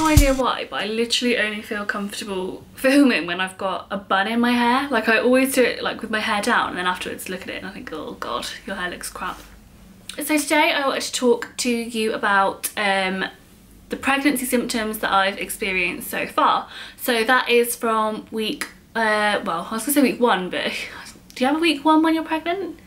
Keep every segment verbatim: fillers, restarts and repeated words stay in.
no idea why, but I literally only feel comfortable filming when I've got a bun in my hair. Like, I always do it like with my hair down, and then afterwards look at it and I think, oh god, your hair looks crap. So today I wanted to talk to you about um, the pregnancy symptoms that I've experienced so far. So that is from week, uh, well, I was gonna say week one, but do you have a week one when you're pregnant?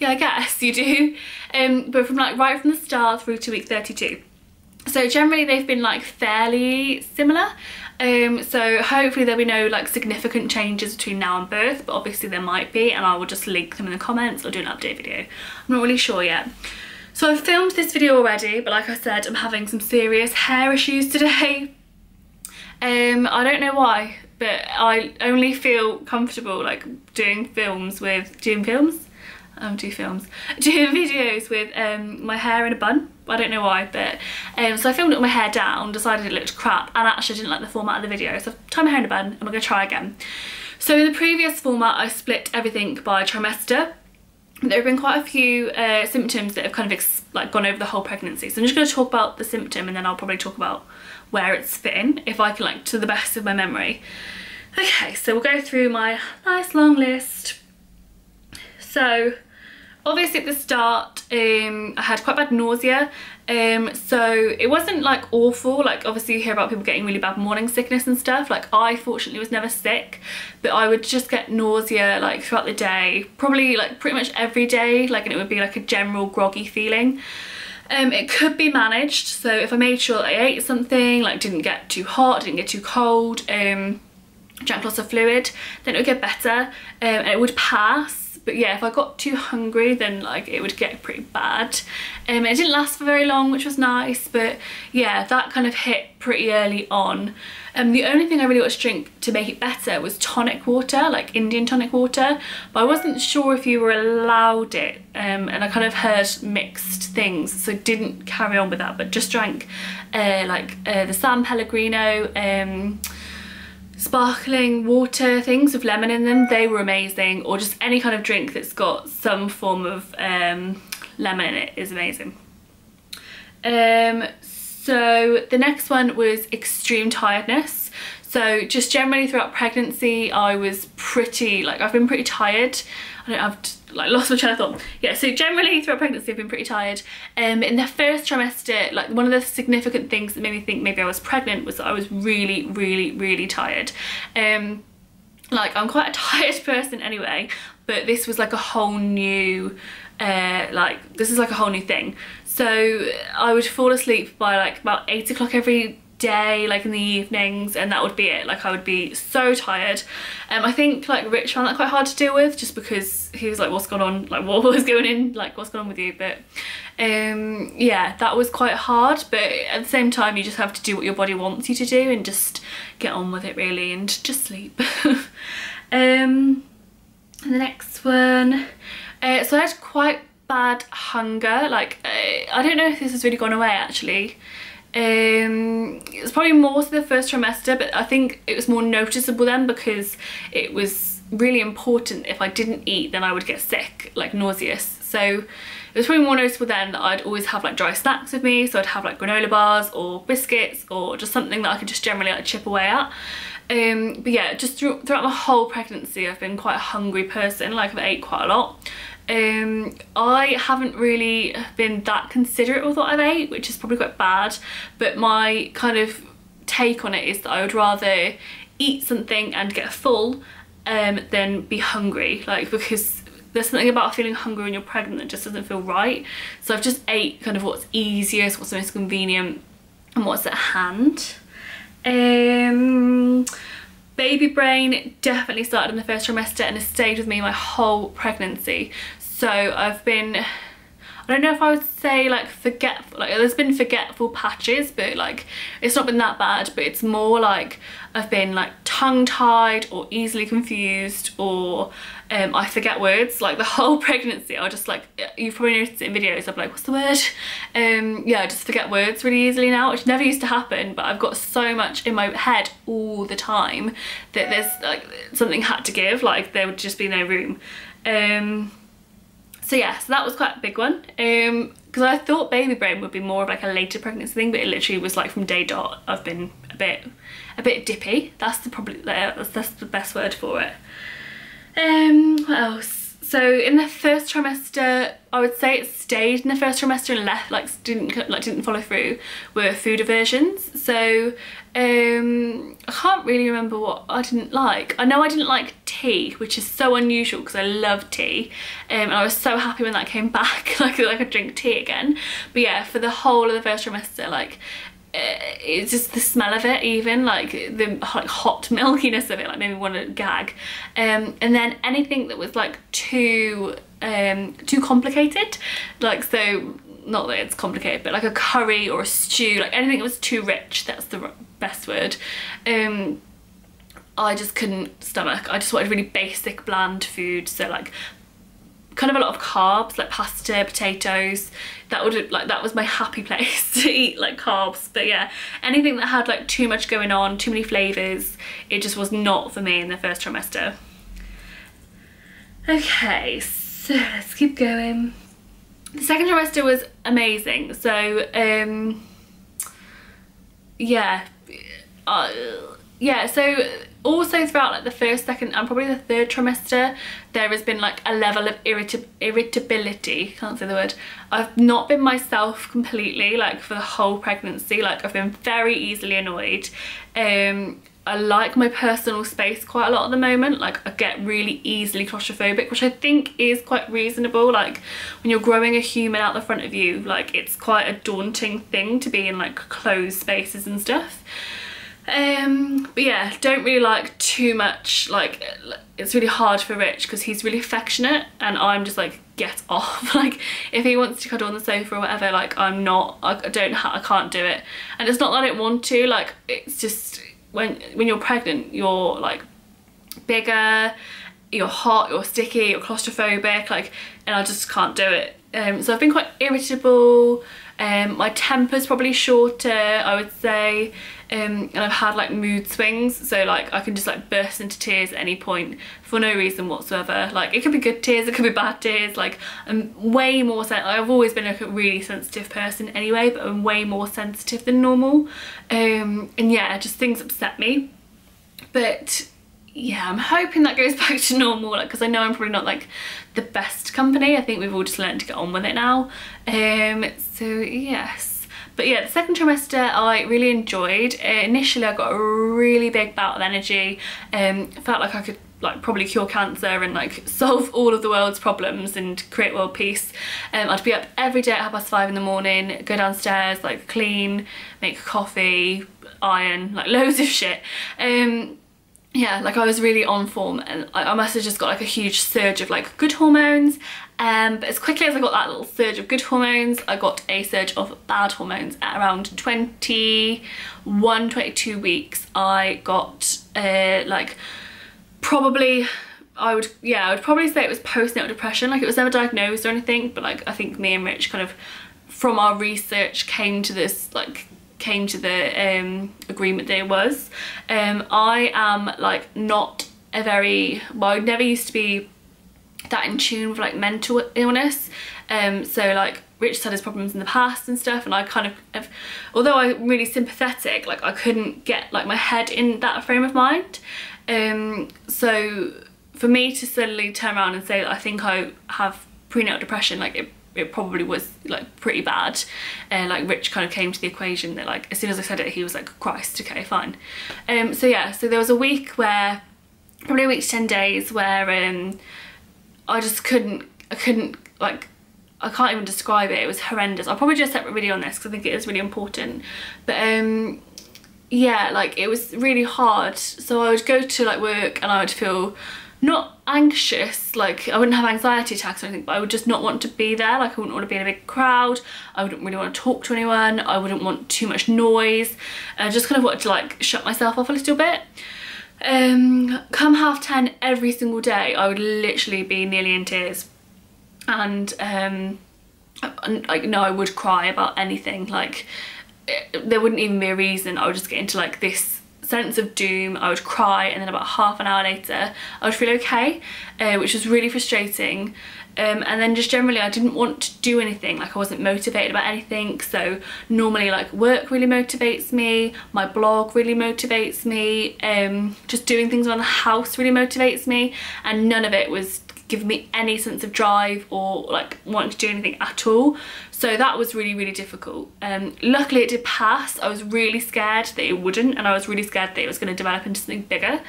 Yeah, I guess you do. Um, but from like right from the start through to week thirty-two. So generally they've been like fairly similar. Um, so hopefully there'll be no like significant changes between now and birth, but obviously there might be, and I will just link them in the comments or do an update video. I'm not really sure yet. So I've filmed this video already, but like I said, I'm having some serious hair issues today. Um, I don't know why, but I only feel comfortable like doing films with, doing films? Um, do films, doing videos with um, my hair in a bun. I don't know why, but um, so I filmed it with my hair down, decided it looked crap, and actually didn't like the format of the video, so I've tied my hair in a bun and we're gonna try again. So in the previous format I split everything by trimester. There have been quite a few uh, symptoms that have kind of ex like gone over the whole pregnancy, so I'm just going to talk about the symptom and then I'll probably talk about where it's fitting, if I can, like, to the best of my memory. Okay, so we'll go through my nice long list. So obviously at the start um, I had quite bad nausea, um, so it wasn't like awful, like obviously you hear about people getting really bad morning sickness and stuff. Like, I fortunately was never sick, but I would just get nausea like throughout the day, probably like pretty much every day, like, and it would be like a general groggy feeling. Um, it could be managed, so if I made sure that I ate something, like didn't get too hot, didn't get too cold, um, drank lots of fluid, then it would get better, um, and it would pass. But yeah, if I got too hungry, then like it would get pretty bad. Um, it didn't last for very long, which was nice, but yeah, that kind of hit pretty early on. Um, the only thing I really wanted to drink to make it better was tonic water, like Indian tonic water, but I wasn't sure if you were allowed it, um, and I kind of heard mixed things, so didn't carry on with that, but just drank uh, like uh, the San Pellegrino um, sparkling water things with lemon in them. They were amazing. Or just any kind of drink that's got some form of um, lemon in it is amazing. Um, so the next one was extreme tiredness. So just generally throughout pregnancy I was pretty, like, I've been pretty tired. I don't have to, like, lost my train of thought. Yeah, so generally throughout pregnancy I've been pretty tired. Um, in the first trimester, like, one of the significant things that made me think maybe I was pregnant was that I was really, really, really tired. Um, like, I'm quite a tired person anyway, but this was like a whole new, uh, like, this is like a whole new thing. So I would fall asleep by like about eight o'clock every day, like in the evenings, and that would be it. Like, I would be so tired. Um, I think like Rich found that quite hard to deal with, just because he was like, what's going on, like what was going in, like what's going on with you? But um, yeah, that was quite hard, but at the same time you just have to do what your body wants you to do and just get on with it really, and just sleep. um, and the next one, uh, so I had quite bad hunger. Like, uh, I don't know if this has really gone away actually. Um, it was probably more so the first trimester, but I think it was more noticeable then, because it was really important. If I didn't eat, then I would get sick, like nauseous. So it was probably more noticeable then that I'd always have like dry snacks with me. So I'd have like granola bars or biscuits or just something that I could just generally like chip away at. Um, but yeah, just through, throughout my whole pregnancy, I've been quite a hungry person. Like, I've ate quite a lot. Um, I haven't really been that considerate with what I've ate, which is probably quite bad, but my kind of take on it is that I would rather eat something and get full um, than be hungry, like, because there's something about feeling hungry when you're pregnant that just doesn't feel right. So I've just ate kind of what's easiest, what's most convenient, and what's at hand. Um, baby brain definitely started in the first trimester and has stayed with me my whole pregnancy. So I've been, I don't know if I would say like forgetful, like there's been forgetful patches, but like it's not been that bad, but it's more like I've been like tongue-tied or easily confused, or um, I forget words. Like the whole pregnancy I'll just like, you've probably noticed it in videos, I'm like, what's the word? Um, yeah, I just forget words really easily now, which never used to happen, but I've got so much in my head all the time that there's like something had to give, like there would just be no room. Um, So yeah, so that was quite a big one. Um, because I thought baby brain would be more of like a later pregnancy thing, but it literally was like from day dot I've been a bit a bit dippy. That's the probably that's, that's the best word for it. Um what else? So in the first trimester, I would say it stayed in the first trimester and left like didn't like didn't follow through, were food aversions. So um I can't really remember what I didn't like. I know I didn't like tea, which is so unusual because I love tea, um, and I was so happy when that came back like I could drink tea again. But yeah, for the whole of the first trimester, like it's just the smell of it, even like the like hot milkiness of it, like made me want to gag. Um, and then anything that was like too um, too complicated, like, so not that it's complicated, but like a curry or a stew, like anything that was too rich, that's the best word. Um, I just couldn't stomach. I just wanted really basic bland food, so like kind of a lot of carbs, like pasta, potatoes. That would like that was my happy place to eat like carbs. But yeah, anything that had like too much going on, too many flavours, it just was not for me in the first trimester. Okay, so let's keep going. The second trimester was amazing. So um yeah uh, yeah so also throughout like the first, second and probably the third trimester, there has been like a level of irritab irritability, can't say the word. I've not been myself completely like for the whole pregnancy. Like I've been very easily annoyed. Um, I like my personal space quite a lot at the moment. Like I get really easily claustrophobic, which I think is quite reasonable. Like when you're growing a human out the front of you, like it's quite a daunting thing to be in like closed spaces and stuff. Um, but yeah, don't really like too much, like it's really hard for Rich because he's really affectionate and I'm just like, get off. Like if he wants to cuddle on the sofa or whatever, like I'm not, I don't, ha I can't do it. And it's not that I don't want to, like it's just when, when you're pregnant, you're like bigger, you're hot, you're sticky, you're claustrophobic, like, and I just can't do it. Um, so I've been quite irritable. Um, my temper's probably shorter, I would say, um, and I've had like mood swings, so like I can just like burst into tears at any point for no reason whatsoever. Like it could be good tears, it could be bad tears. Like I'm way more sensitive. I've always been like a really sensitive person anyway, but I'm way more sensitive than normal. Um, and yeah, just things upset me. But yeah, I'm hoping that goes back to normal, like because I know I'm probably not like the best company. I think we've all just learned to get on with it now. Um so yes, but yeah, the second trimester I really enjoyed. Uh, initially I got a really big bout of energy, um felt like I could like probably cure cancer and like solve all of the world's problems and create world peace. Um, I'd be up every day at half past five in the morning, go downstairs, like clean, make coffee, iron, like loads of shit. Um, yeah, like I was really on form and I must have just got like a huge surge of like good hormones. Um, but as quickly as I got that little surge of good hormones, I got a surge of bad hormones at around twenty-one, twenty-two weeks. I got uh, like probably, I would, yeah, I would probably say it was postnatal depression. Like it was never diagnosed or anything, but like I think me and Rich kind of from our research came to this like came to the um, agreement there was. Um, I am like not a very, well I never used to be that in tune with like mental illness. Um, so like Rich's had his problems in the past and stuff, and I kind of, have, although I'm really sympathetic, like I couldn't get like my head in that frame of mind. Um, so for me to suddenly turn around and say that I think I have prenatal depression, like it it probably was like pretty bad. And uh, like Rich kind of came to the equation that like as soon as I said it, he was like, Christ, okay, fine. Um, so yeah, so there was a week where, probably a week to ten days where um, I just couldn't, I couldn't like, I can't even describe it. It was horrendous. I'll probably do a separate video on this because I think it is really important. But um, yeah, like it was really hard. So I would go to like work and I would feel not anxious, like I wouldn't have anxiety attacks or anything, but I would just not want to be there. Like I wouldn't want to be in a big crowd, I wouldn't really want to talk to anyone, I wouldn't want too much noise, and I just kind of wanted to like shut myself off a little bit. Um, come half ten every single day I would literally be nearly in tears, and um, like no, I would cry about anything. Like it, there wouldn't even be a reason. I would just get into like this sense of doom. I would cry and then about half an hour later I would feel okay, uh, which was really frustrating. Um, and then just generally I didn't want to do anything, like I wasn't motivated about anything. So normally like work really motivates me, my blog really motivates me, um, just doing things around the house really motivates me, and none of it was giving me any sense of drive or like wanting to do anything at all. So that was really, really difficult. Um, luckily it did pass. I was really scared that it wouldn't, and I was really scared that it was going to develop into something bigger.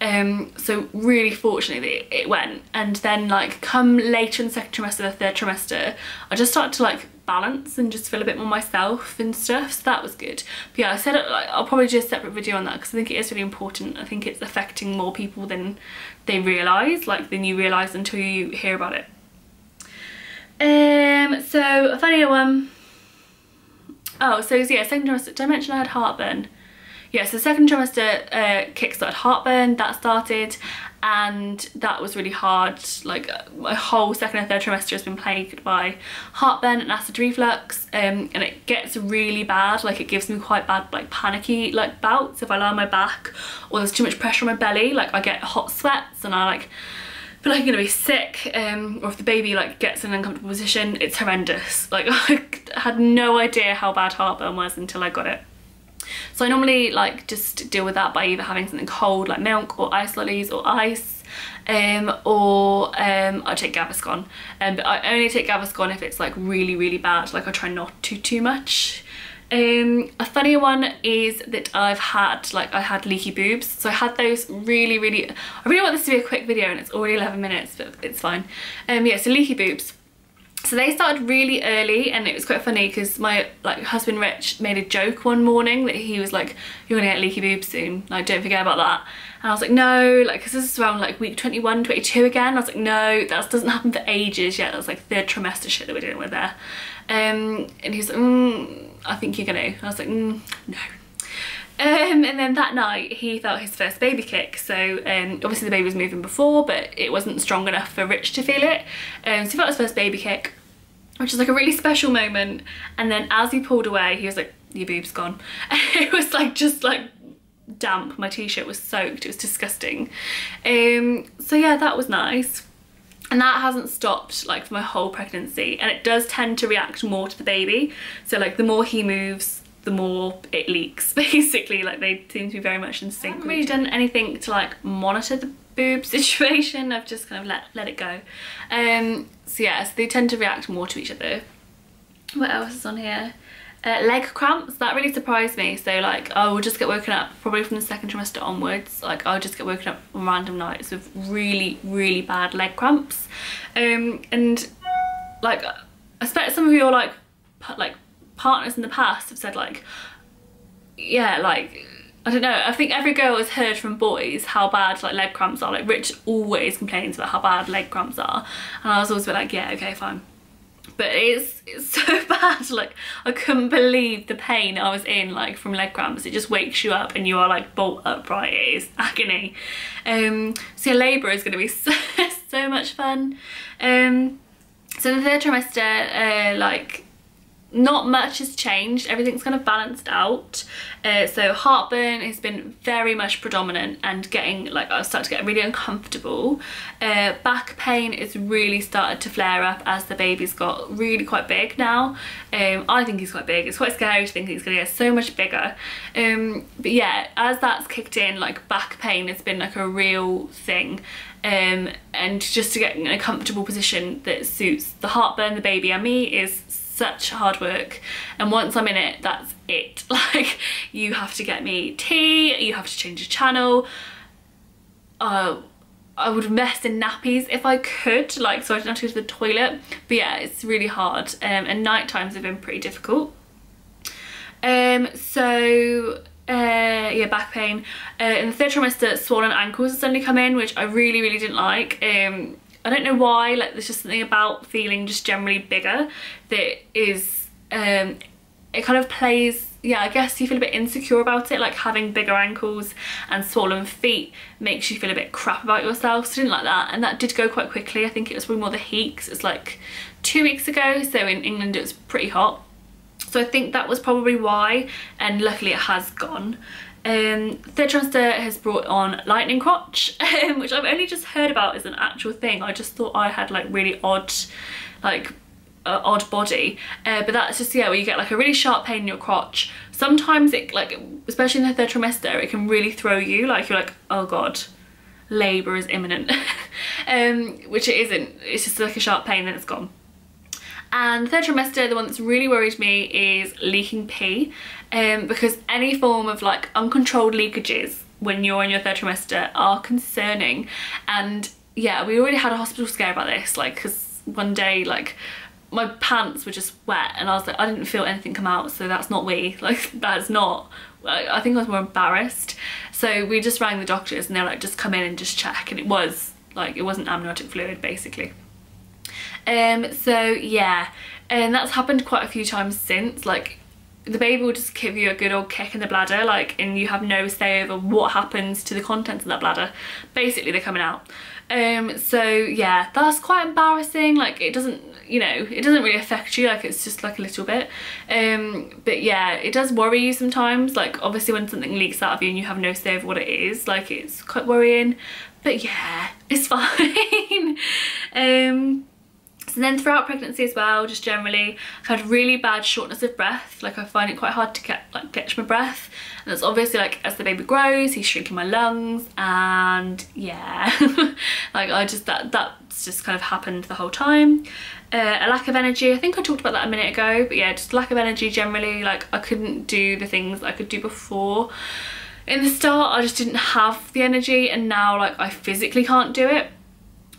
Um, so really fortunately it went. And then like come later in the second trimester, the third trimester, I just started to like balance and just feel a bit more myself and stuff, so that was good. But yeah, I said it, like, I'll probably do a separate video on that because I think it is really important. I think it's affecting more people than they realise, like than you realise until you hear about it. Um, so a funny one. Oh, so yeah, second trimester, did I mention I had heartburn? Yeah, so second trimester uh, kickstarted heartburn, that started, and that was really hard. Like my whole second and third trimester has been plagued by heartburn and acid reflux, um, and it gets really bad. Like it gives me quite bad like panicky like bouts if I lie on my back or there's too much pressure on my belly. Like I get hot sweats and I like feel like I'm gonna be sick, um, or if the baby like gets in an uncomfortable position. It's horrendous. Like I had no idea how bad heartburn was until I got it. So I normally like just deal with that by either having something cold like milk or ice lollies or ice, um, or um, I take Gaviscon, um, but I only take Gaviscon if it's like really really bad. Like I try not to too much. Um, a funnier one is that I've had like I had leaky boobs, so I had those really really I really want this to be a quick video and it's already eleven minutes, but it's fine. Um, yeah, so leaky boobs. So they started really early, and it was quite funny because my like husband Rich made a joke one morning that he was like, "You're gonna get leaky boobs soon, like don't forget about that." And I was like, "No," like because this is around like week twenty-one, twenty-two again. I was like, "No, that doesn't happen for ages yet. That's like third trimester shit that we're dealing with there." Um, and he's like, mm, "I think you're gonna." And I was like, mm, "No." Um, and then that night he felt his first baby kick, so um, obviously the baby was moving before but it wasn't strong enough for Rich to feel it, um, so he felt his first baby kick, which was like a really special moment, and then as he pulled away he was like, "Your boob's gone," and it was like just like damp, my t-shirt was soaked, it was disgusting. Um, so yeah, that was nice. And that hasn't stopped like for my whole pregnancy, and it does tend to react more to the baby, so like the more he moves the more it leaks basically. Like they seem to be very much in sync. I haven't really done anything to like monitor the boob situation, I've just kind of let, let it go. Um, so yeah, so they tend to react more to each other. What else is on here? Uh, leg cramps, that really surprised me. So like I will just get woken up probably from the second trimester onwards, like I'll just get woken up on random nights with really really bad leg cramps, um, and like I expect some of you are like like partners in the past have said like, yeah, like I don't know, I think every girl has heard from boys how bad like leg cramps are. Like Rich always complains about how bad leg cramps are, and I was always a bit like, yeah, okay, fine, but it's, it's so bad. Like I couldn't believe the pain I was in like from leg cramps. It just wakes you up and you are like bolt upright. It is agony. Um, so your labour is going to be so, so much fun. Um, so the third trimester, uh, like not much has changed, everything's kind of balanced out. Uh, so heartburn has been very much predominant and getting like I started to get really uncomfortable. Uh, back pain is really started to flare up as the baby's got really quite big now. Um, I think he's quite big, it's quite scary to think he's gonna get so much bigger. Um, but yeah, as that's kicked in, like back pain has been like a real thing. Um, and just to get in a comfortable position that suits the heartburn, the baby and me is such hard work, and once I'm in it, that's it. Like you have to get me tea, you have to change the channel. Uh, I would invest in nappies if I could, like so I didn't have to go to the toilet. But yeah, it's really hard, um, and night times have been pretty difficult. Um, so uh yeah, back pain. Uh, in the third trimester, swollen ankles have suddenly come in, which I really really didn't like. Um. I don't know why, like there's just something about feeling just generally bigger that is, um, it kind of plays, yeah, I guess you feel a bit insecure about it, like having bigger ankles and swollen feet makes you feel a bit crap about yourself, so I didn't like that, and that did go quite quickly. I think it was probably more the heat, because it's like two weeks ago, so in England it was pretty hot, so I think that was probably why, and luckily it has gone. Um, Third Transdair has brought on Lightning Crotch, um, which I've only just heard about as an actual thing. I just thought I had like really odd, like uh, odd body, uh, but that's just, yeah, where you get like a really sharp pain in your crotch. Sometimes it, like, especially in the third trimester, it can really throw you. Like, you're like, oh god, labour is imminent, um, which it isn't. It's just like a sharp pain, then it's gone. And the third trimester, the one that's really worried me is leaking pee, um, because any form of like uncontrolled leakages when you're in your third trimester are concerning. And yeah, we already had a hospital scare about this, like, because one day, like, my pants were just wet and I was like, I didn't feel anything come out, so that's not wee, like, that's not, I think I was more embarrassed. So we just rang the doctors and they're like, just come in and just check, and it was like, it wasn't amniotic fluid basically. Um so yeah, and that's happened quite a few times since. Like, the baby will just give you a good old kick in the bladder, like, and you have no say over what happens to the contents of that bladder. Basically, they're coming out. Um so yeah, that's quite embarrassing. Like, it doesn't, you know, it doesn't really affect you, like, it's just like a little bit, um but yeah, it does worry you sometimes. Like, obviously when something leaks out of you and you have no say over what it is, like, it's quite worrying, but yeah, it's fine. um And then throughout pregnancy as well, just generally, I've had really bad shortness of breath. Like, I find it quite hard to get, like, catch my breath, and that's obviously, like, as the baby grows, he's shrinking my lungs, and yeah, like, I just, that that's just kind of happened the whole time. Uh, a lack of energy, I think I talked about that a minute ago, but yeah, just lack of energy generally. Like, I couldn't do the things I could do before. In the start, I just didn't have the energy, and now, like, I physically can't do it.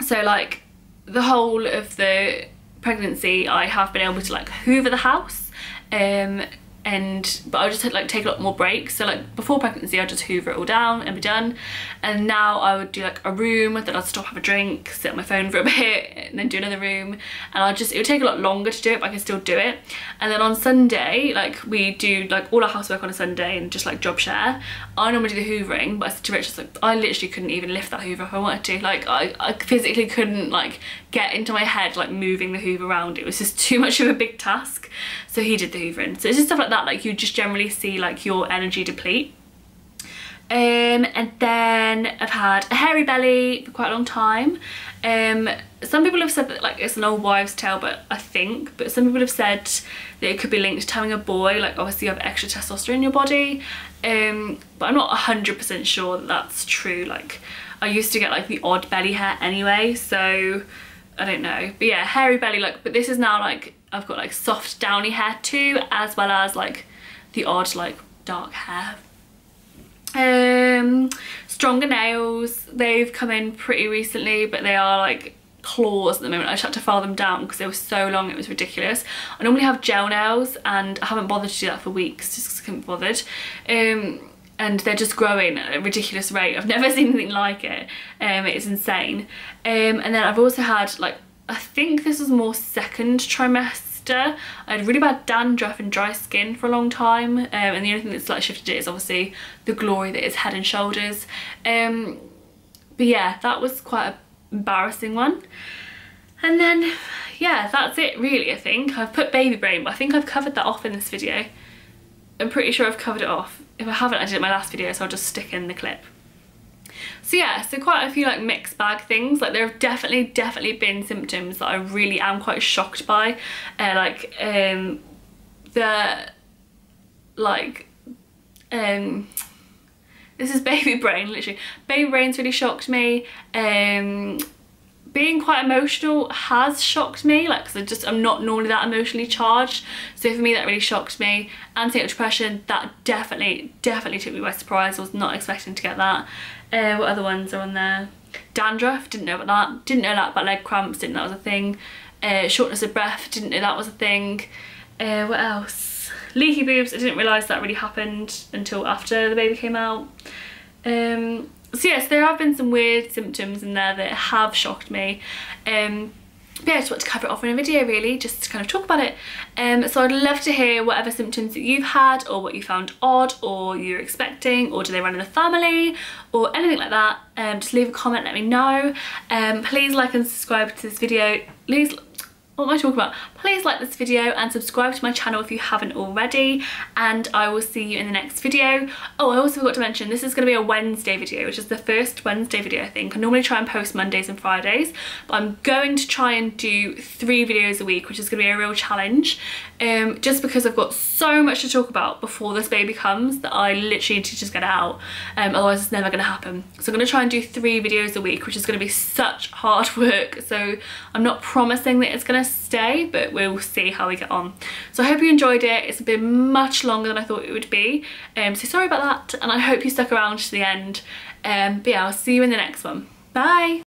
So, like, the whole of the pregnancy I have been able to, like, hoover the house, um and but I just had, like, take a lot more breaks. So, like, before pregnancy I just hoover it all down and be done, and now I would do like a room, then I'd stop, have a drink, sit on my phone for a bit, and then do another room, and I just, it would take a lot longer to do it, but I can still do it. And then on Sunday, like, we do like all our housework on a Sunday and just like job share. I normally do the hoovering, but I said to Rich, I was like, I literally couldn't even lift that hoover if I wanted to. Like, I, I physically couldn't, like, get into my head, like, moving the hoover around. It was just too much of a big task, so he did the hoovering. So it's just stuff like that, like, you just generally see, like, your energy deplete. Um, and then I've had a hairy belly for quite a long time. Um, some people have said that, like, it's an old wives' tale, but I think, but some people have said that it could be linked to having a boy. Like, obviously you have extra testosterone in your body, um, but I'm not one hundred percent sure that that's true. Like, I used to get, like, the odd belly hair anyway, so I don't know. But yeah, hairy belly, like, but this is now, like, I've got, like, soft downy hair too, as well as, like, the odd, like, dark hair. Um stronger nails, they've come in pretty recently, but they are like claws at the moment. I just had to file them down because they were so long, it was ridiculous. I normally have gel nails and I haven't bothered to do that for weeks just because I couldn't be bothered, um and they're just growing at a ridiculous rate. I've never seen anything like it. Um it's insane. Um and then I've also had, like, I think this was more second trimester, I had really bad dandruff and dry skin for a long time, um, and the only thing that's, like, shifted it is obviously the glory that is Head and Shoulders. Um, but yeah, that was quite an embarrassing one. And then yeah, that's it really. I think I've put baby brain, but I think I've covered that off in this video. I'm pretty sure I've covered it off. If I haven't, I did it in my last video, so I'll just stick in the clip. So yeah, so quite a few, like, mixed bag things. Like, there have definitely, definitely been symptoms that I really am quite shocked by. Uh, like, um, the, like, um, this is baby brain, literally. Baby brain's really shocked me. Um, being quite emotional has shocked me, like, because I just, I'm not normally that emotionally charged. So for me, that really shocked me. Anxiety, depression, that definitely, definitely took me by surprise. I was not expecting to get that. Uh, what other ones are on there? Dandruff, didn't know about that. Didn't know that about leg cramps, didn't know that was a thing. Uh, shortness of breath, didn't know that was a thing. Uh, what else? Leaky boobs, I didn't realise that really happened until after the baby came out. Um, so yes, there have been some weird symptoms in there that have shocked me. Um, but yeah, I just want to cover it off in a video really, just to kind of talk about it. Um, so I'd love to hear whatever symptoms that you've had, or what you found odd, or you're expecting, or do they run in the family, or anything like that. Um, just leave a comment, let me know. Um, please like and subscribe to this video. Please, what am I talking about? Please like this video and subscribe to my channel if you haven't already, and I will see you in the next video. Oh, I also forgot to mention, this is going to be a Wednesday video, which is the first Wednesday video I think. I normally try and post Mondays and Fridays, but I'm going to try and do three videos a week, which is going to be a real challenge, um, just because I've got so much to talk about before this baby comes that I literally need to just get it out, um, otherwise it's never going to happen. So I'm going to try and do three videos a week, which is going to be such hard work, so I'm not promising that it's going to stay, but we'll see how we get on. So I hope you enjoyed it. It's been much longer than I thought it would be, um so sorry about that, and I hope you stuck around to the end, um but yeah, I'll see you in the next one. Bye.